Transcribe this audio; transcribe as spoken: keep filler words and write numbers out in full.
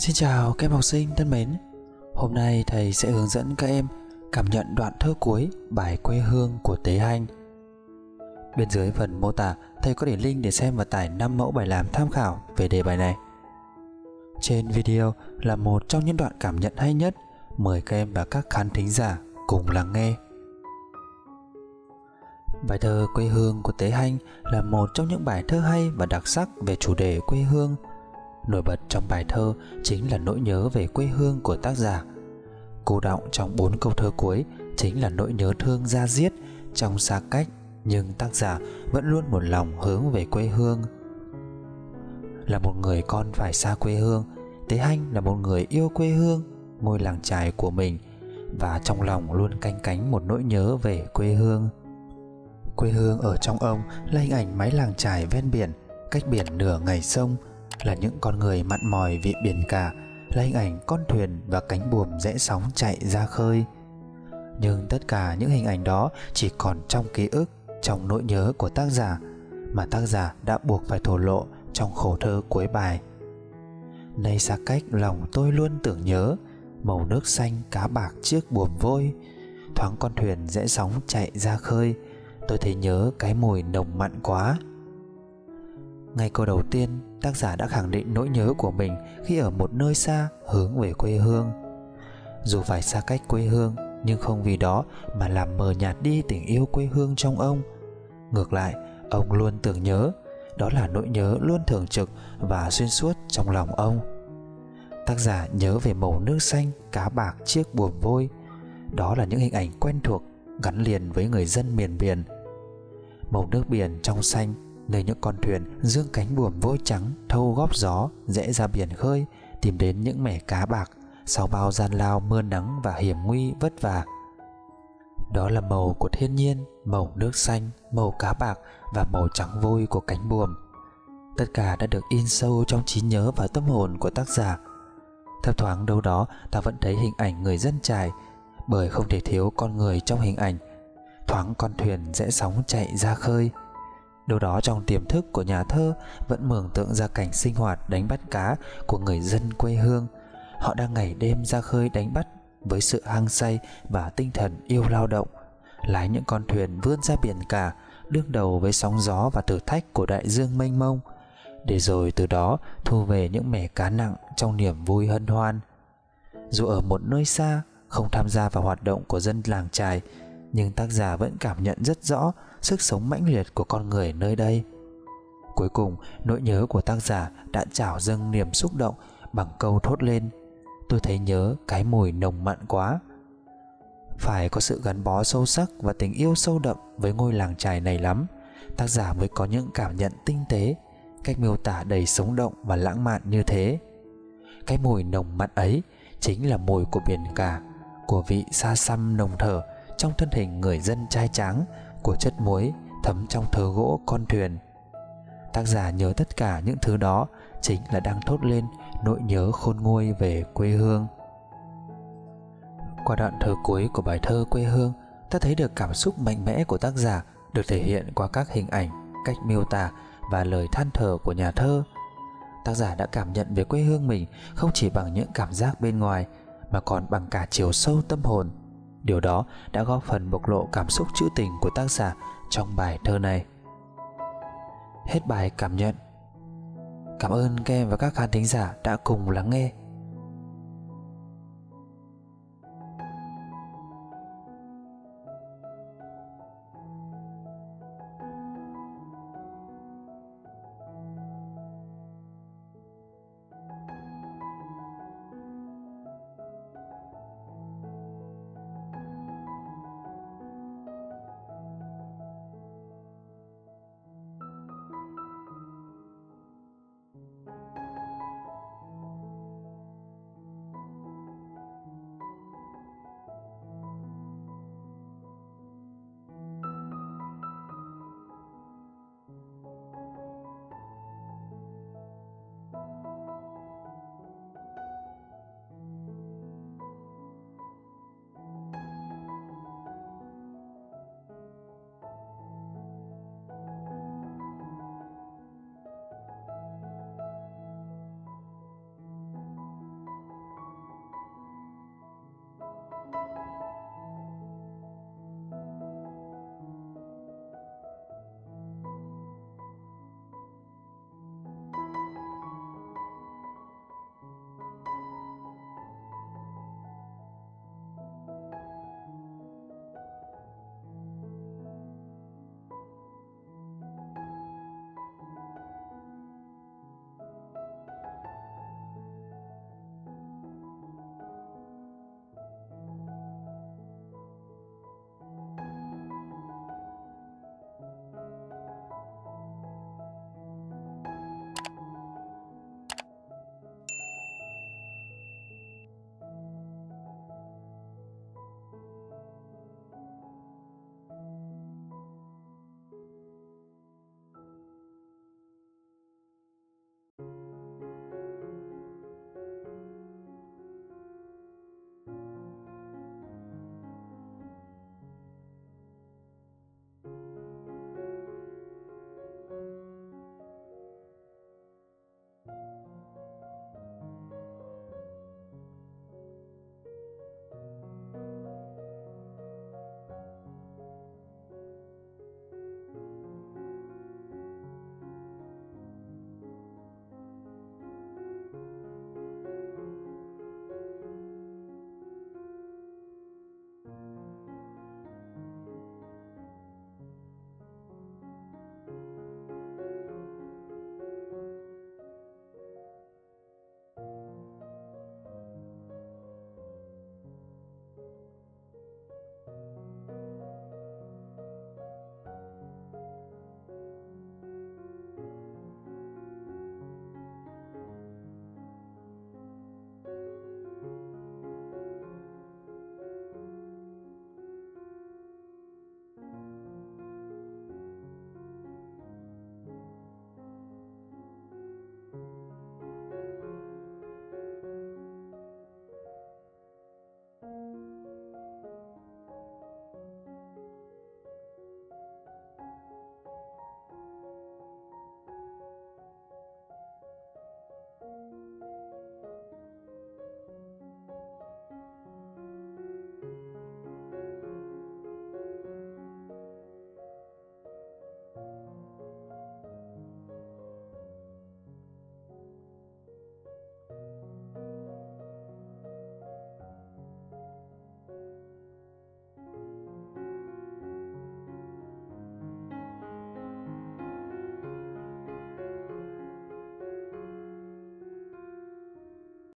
Xin chào các em học sinh thân mến. Hôm nay thầy sẽ hướng dẫn các em cảm nhận đoạn thơ cuối bài Quê Hương của Tế Hanh. Bên dưới phần mô tả, thầy có để link để xem và tải năm mẫu bài làm tham khảo về đề bài này. Trên video là một trong những đoạn cảm nhận hay nhất. Mời các em và các khán thính giả cùng lắng nghe. Bài thơ Quê Hương của Tế Hanh là một trong những bài thơ hay và đặc sắc về chủ đề quê hương. Nổi bật trong bài thơ chính là nỗi nhớ về quê hương của tác giả. Cô đọng trong bốn câu thơ cuối chính là nỗi nhớ thương da diết trong xa cách, nhưng tác giả vẫn luôn một lòng hướng về quê hương. Là một người con phải xa quê hương, Tế Hanh là một người yêu quê hương, ngôi làng chài của mình, và trong lòng luôn canh cánh một nỗi nhớ về quê hương. Quê hương ở trong ông là hình ảnh mái làng chài ven biển, cách biển nửa ngày sông, là những con người mặn mòi vị biển cả, là hình ảnh con thuyền và cánh buồm rẽ sóng chạy ra khơi. Nhưng tất cả những hình ảnh đó chỉ còn trong ký ức, trong nỗi nhớ của tác giả, mà tác giả đã buộc phải thổ lộ trong khổ thơ cuối bài. Nay xa cách lòng tôi luôn tưởng nhớ, màu nước xanh cá bạc chiếc buồm vôi, thoáng con thuyền rẽ sóng chạy ra khơi, tôi thấy nhớ cái mùi nồng mặn quá. Ngay câu đầu tiên, tác giả đã khẳng định nỗi nhớ của mình khi ở một nơi xa hướng về quê hương. Dù phải xa cách quê hương, nhưng không vì đó mà làm mờ nhạt đi tình yêu quê hương trong ông. Ngược lại, ông luôn tưởng nhớ, đó là nỗi nhớ luôn thường trực và xuyên suốt trong lòng ông. Tác giả nhớ về màu nước xanh, cá bạc, chiếc buồm vôi. Đó là những hình ảnh quen thuộc gắn liền với người dân miền biển. Màu nước biển trong xanh, nơi những con thuyền dương cánh buồm vôi trắng thâu góp gió rẽ ra biển khơi, tìm đến những mẻ cá bạc sau bao gian lao mưa nắng và hiểm nguy vất vả. Đó là màu của thiên nhiên, màu nước xanh, màu cá bạc và màu trắng vôi của cánh buồm. Tất cả đã được in sâu trong trí nhớ và tâm hồn của tác giả. Thấp thoáng đâu đó ta vẫn thấy hình ảnh người dân chài, bởi không thể thiếu con người trong hình ảnh. Thoáng con thuyền rẽ sóng chạy ra khơi, đâu đó trong tiềm thức của nhà thơ vẫn mường tượng ra cảnh sinh hoạt đánh bắt cá của người dân quê hương. Họ đang ngày đêm ra khơi đánh bắt với sự hăng say và tinh thần yêu lao động, lái những con thuyền vươn ra biển cả, đương đầu với sóng gió và thử thách của đại dương mênh mông, để rồi từ đó thu về những mẻ cá nặng trong niềm vui hân hoan. Dù ở một nơi xa, không tham gia vào hoạt động của dân làng chài, nhưng tác giả vẫn cảm nhận rất rõ sức sống mãnh liệt của con người nơi đây. Cuối cùng, nỗi nhớ của tác giả đã trào dâng niềm xúc động bằng câu thốt lên: tôi thấy nhớ cái mùi nồng mặn quá. Phải có sự gắn bó sâu sắc và tình yêu sâu đậm với ngôi làng chài này lắm, tác giả mới có những cảm nhận tinh tế, cách miêu tả đầy sống động và lãng mạn như thế. Cái mùi nồng mặn ấy chính là mùi của biển cả, của vị sa săm nồng thở trong thân hình người dân trai tráng, của chất muối thấm trong thớ gỗ con thuyền. Tác giả nhớ tất cả những thứ đó chính là đang thốt lên nỗi nhớ khôn nguôi về quê hương. Qua đoạn thơ cuối của bài thơ Quê Hương, ta thấy được cảm xúc mạnh mẽ của tác giả được thể hiện qua các hình ảnh, cách miêu tả và lời than thở của nhà thơ. Tác giả đã cảm nhận về quê hương mình không chỉ bằng những cảm giác bên ngoài, mà còn bằng cả chiều sâu tâm hồn. Điều đó đã góp phần bộc lộ cảm xúc trữ tình của tác giả trong bài thơ này. Hết bài cảm nhận. Cảm ơn các em và các khán thính giả đã cùng lắng nghe.